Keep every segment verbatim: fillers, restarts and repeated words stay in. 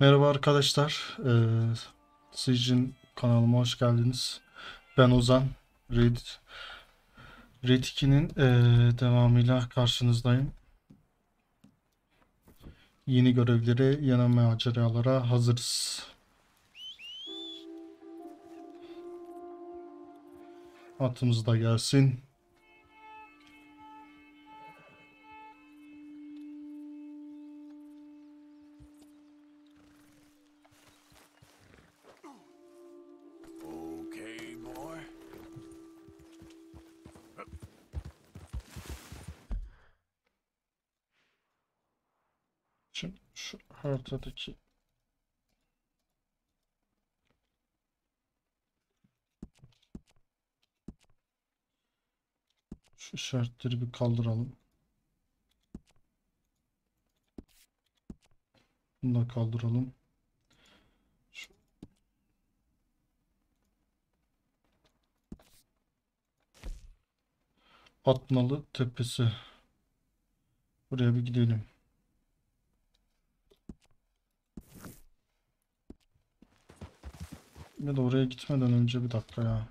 Merhaba arkadaşlar, ee, sizin kanalıma hoş geldiniz. Ben Ozan, Red, Red iki'nin ee, devamıyla karşınızdayım. Yeni görevlere, yeni maceralara hazırız. Atımız da gelsin. Ortadaki şu şartları bir kaldıralım. Bunu da kaldıralım. Şu. Atnalı tepesi. Buraya bir gidelim. Ya da oraya gitmeden önce bir dakika ya.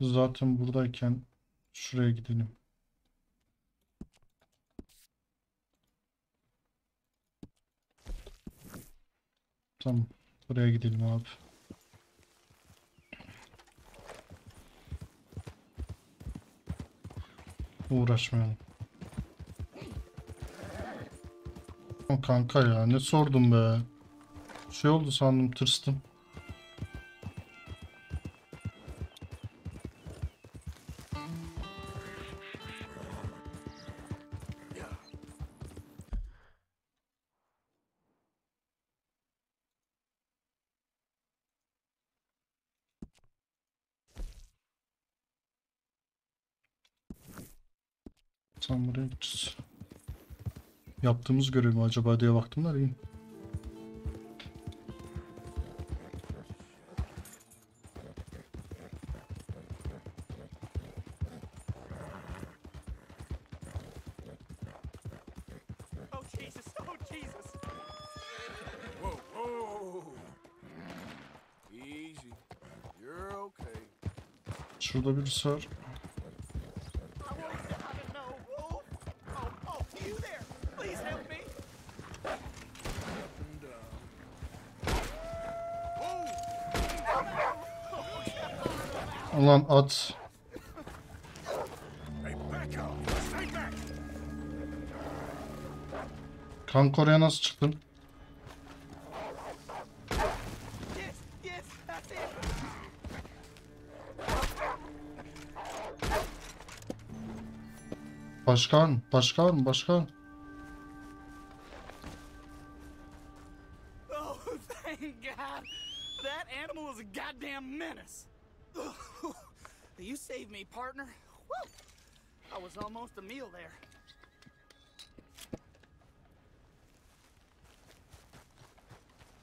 Zaten buradayken şuraya gidelim. Tamam, buraya gidelim abi. Uğraşmayalım. O kanka ya, ne sordum be. Şey oldu sandım, tırstım. Tam buraya gideceğiz. Yaptığımız görev mi acaba diye baktım da iyi. Şurada birisi var. Ulan at. Kanka oraya nasıl çıktın? Başkan, başkan, başkan. Oh, thank God. That animal is a goddamn menace. You saved me, partner. I was almost a meal there.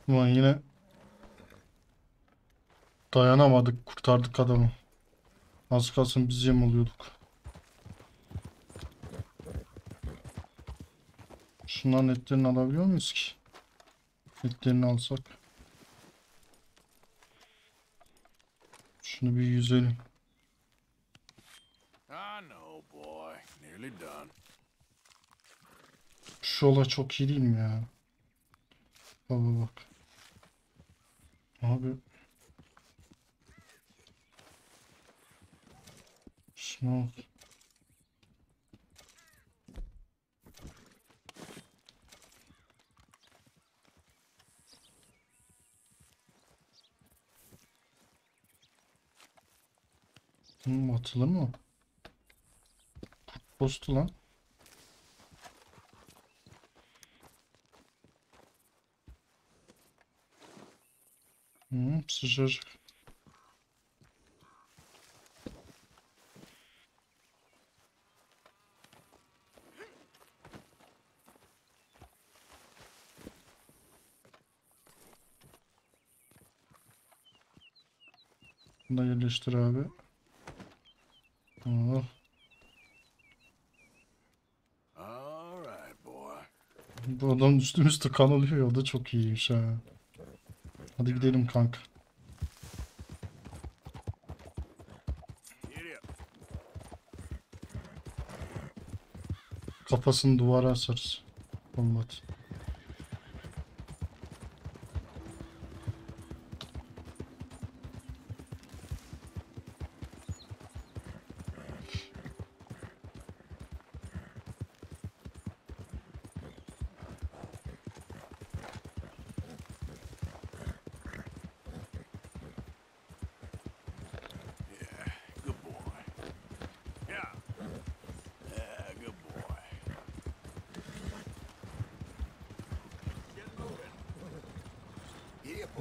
Ulan yine dayanamadık, kurtardık adamı. Az kalsın biz yem oluyorduk. Şunların etlerini alabiliyor muyuz ki? Etlerini alsak. Şunu bir yüzelim. Şu olay çok iyi değil mi ya? Baba bak. Abi. Şuna bak. Hmm, atılır mı? Postu lan. Hmm, sıcacık. Bunu da yerleştir abi. Oh. Bu adam üstüm üstü kan oluyor. O da çok iyiymiş ha. Hadi gidelim kanka. Kafasını duvara asarız. Olmadı.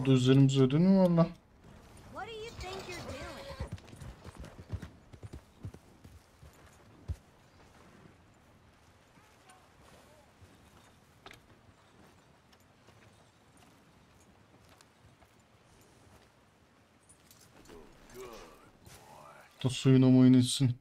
Üzerimize ödünü mü valla? Da suyunu muyunu içsin.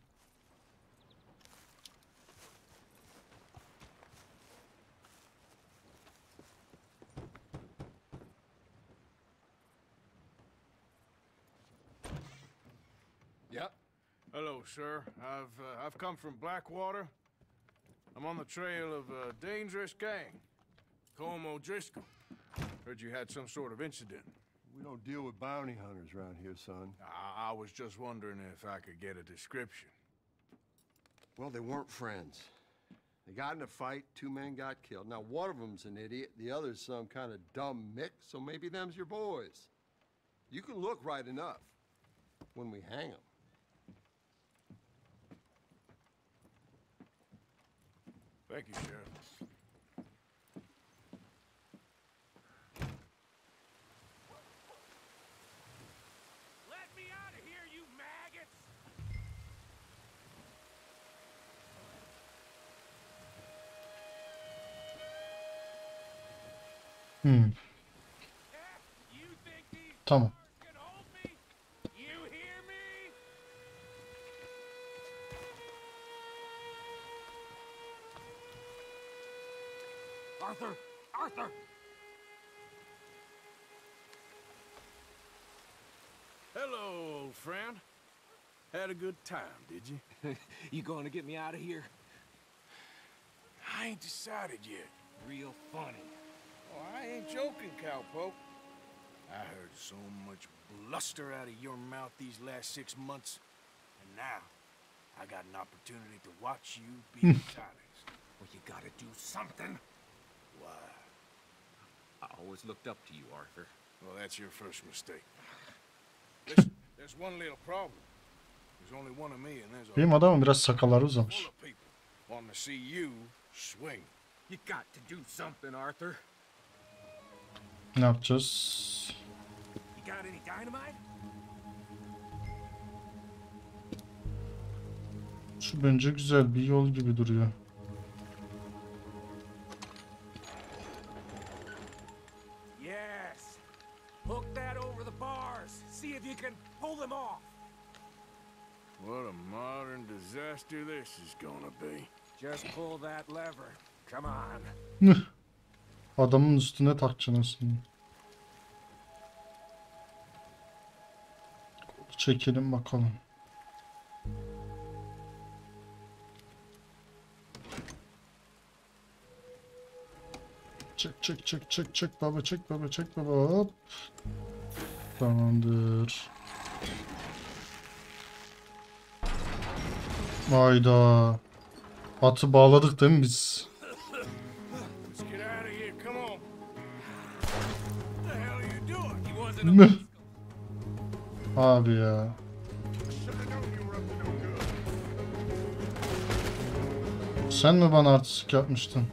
Sir, I've uh, I've come from Blackwater. I'm on the trail of a dangerous gang, Como O'Driscoll. Heard you had some sort of incident. We don't deal with bounty hunters around here, son. I, I was just wondering if I could get a description. Well, they weren't friends. They got in a fight. Two men got killed. Now one of them's an idiot. The other's some kind of dumb mick. So maybe them's your boys. You can look right enough when we hang them. Thank you, Sheriff. Let me out of here, you maggots! Hmm. You think these Tom. Can hold me? You hear me? Arthur! Arthur! Hello, old friend. Had a good time, did you? You going to get me out of here? I ain't decided yet. Real funny. Oh, I ain't joking, cowpoke. I heard so much bluster out of your mouth these last six months. And now, I got an opportunity to watch you be silenced. Well, you gotta do something. Why? I always looked up to you, Arthur. Well, that's your first mistake. Listen, there's one little problem. There's only one of me, and there's a benim adamım biraz sakalları uzamış. Want to see you swing. You got to do something, Arthur. Ne yapacağız? You got any dynamite? Şu bence güzel bir yol gibi duruyor. What a modern disaster this is gonna be. Just pull that lever. Come on. Adamın üstüne takacaksın. Çekelim bakalım. Çek çek çek çek çek baba çek baba çek baba. Hop. Tamamdır. Hayda. Atı bağladık değil mi biz? Abi ya. Sen mi bana artistlik yapmıştın?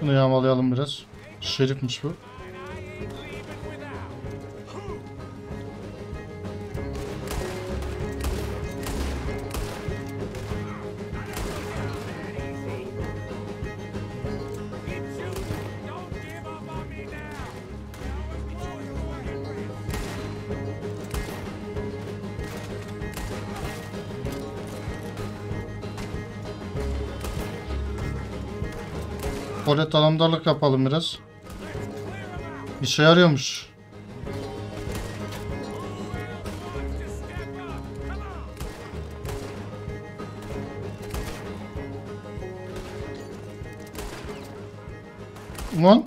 Bunu yağmalayalım biraz. Şerifmiş bu. Polet alamdarlık yapalım biraz. Bir şey arıyormuş. Ulan.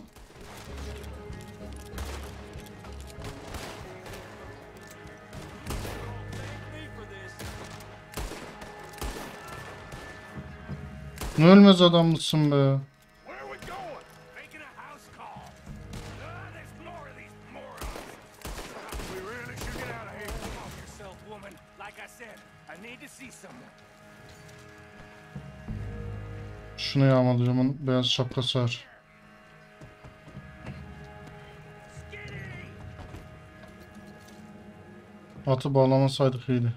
Ne ölmez adam mısın be? Şunu yağmalayacağım, onun beyaz şapkası var. Atı bağlamasaydık iyiydi.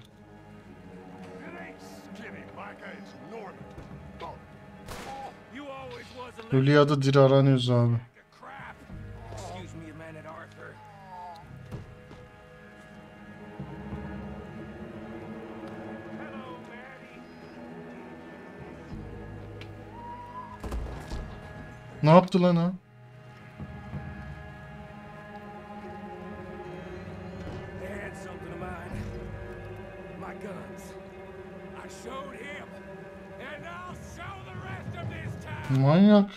Hülya'da diri aranıyoruz abi. Ne yaptı lan ha? Manyak.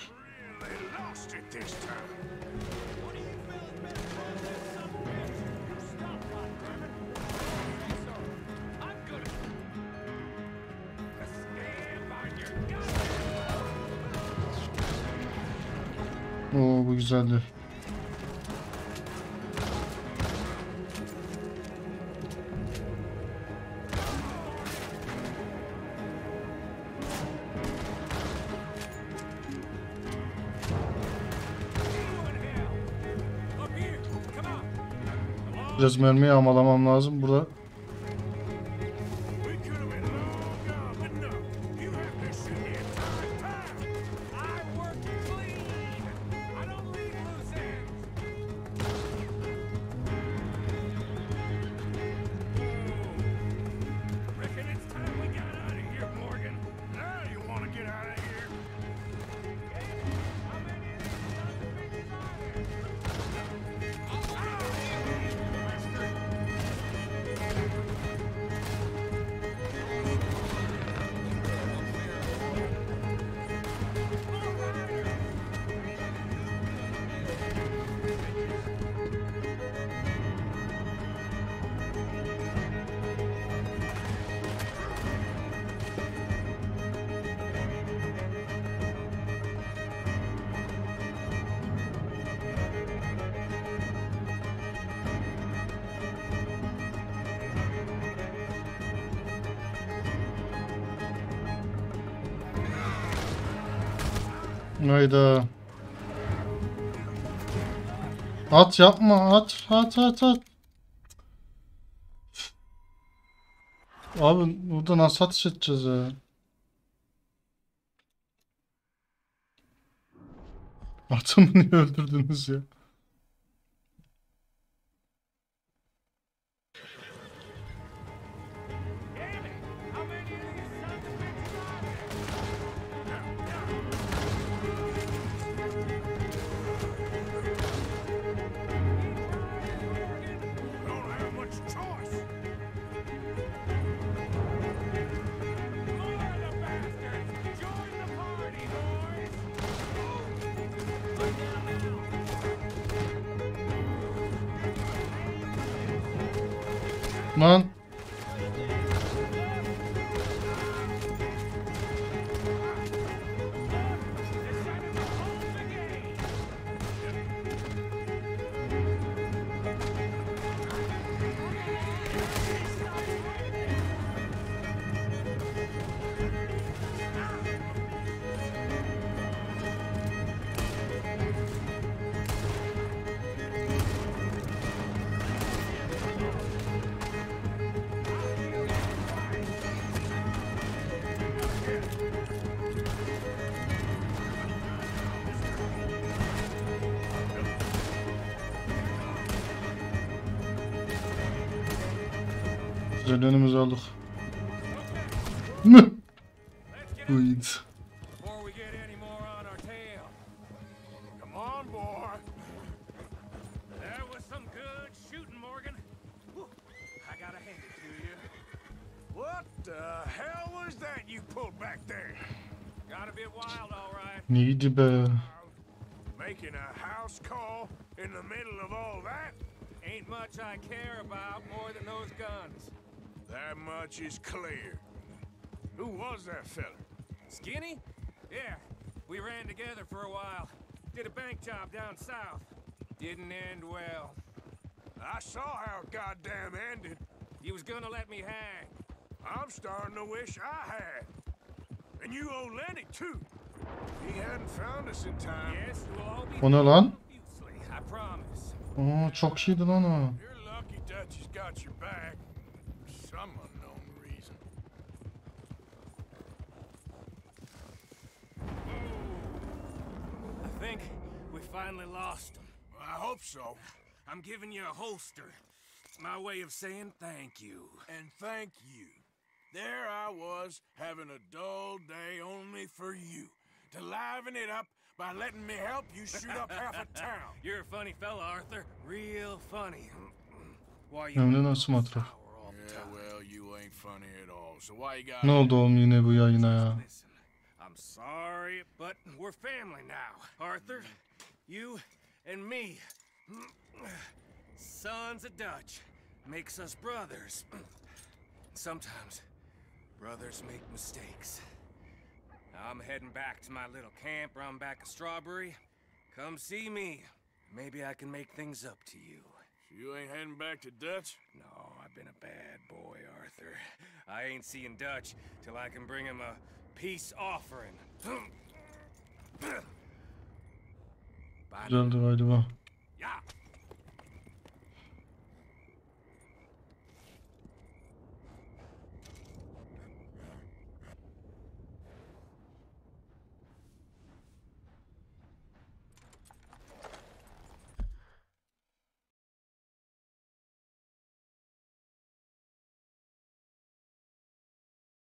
Oo, bu güzeldi. Biraz mermi yağmalamam lazım burada. Hayda. At yapma, at at at at. Abi burada nasıl atış edeceğiz ya? Atımı niye öldürdünüz ya? Lan. önümüzü aldık. Weeds. Neydi be? Making a house call in the middle of all that? Ain't much I care about more than those guns. That much is clear. Who was that fella? Skinny? Yeah, we ran together for a while. Did a bank job down south. Didn't end well. I saw how it goddamn ended. He was gonna let me hang. I'm starting to wish I had. And you owe Lenny too. He hadn't found us in time. Yes, you will all be o ne lan? I promise. Aa, çok şeydi lan o. You're lucky Dutch has got your back. Some unknown reason. I think we finally lost him. I hope so. I'm giving you a holster. It's my way of saying thank you. And thank you. There I was, having a dull day only for you. To liven it up by letting me help you shoot up half a town. You're a funny fella, Arthur. Real funny. Why you nasıl matrak? Yeah, well, you ain't funny at all. So why you got... Ne oldu oğlum yine bu yayına ya? I'm sorry, but we're family now. Arthur, you and me. Sons of Dutch. Makes us brothers. Sometimes brothers make mistakes. I'm heading back to my little camp around back of Strawberry. Come see me. Maybe I can make things up to you. You ain't heading back to Dutch? No, I've been a bad boy, Arthur. I ain't seeing Dutch till I can bring him a peace offering. Bye.